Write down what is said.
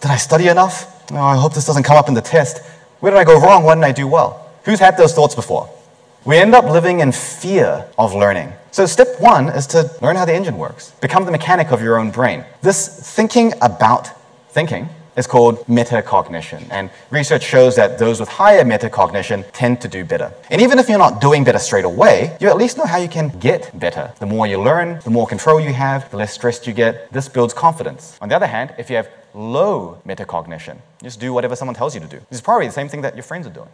Did I study enough? No, I hope this doesn't come up in the test. Where did I go wrong? Why didn't I do well? Who's had those thoughts before? We end up living in fear of learning. So step one is to learn how the engine works. Become the mechanic of your own brain. This thinking about thinking is called metacognition, and research shows that those with higher metacognition tend to do better. And even if you're not doing better straight away, you at least know how you can get better. The more you learn, the more control you have, the less stressed you get. This builds confidence. On the other hand, if you have low metacognition, you just do whatever someone tells you to do. This is probably the same thing that your friends are doing.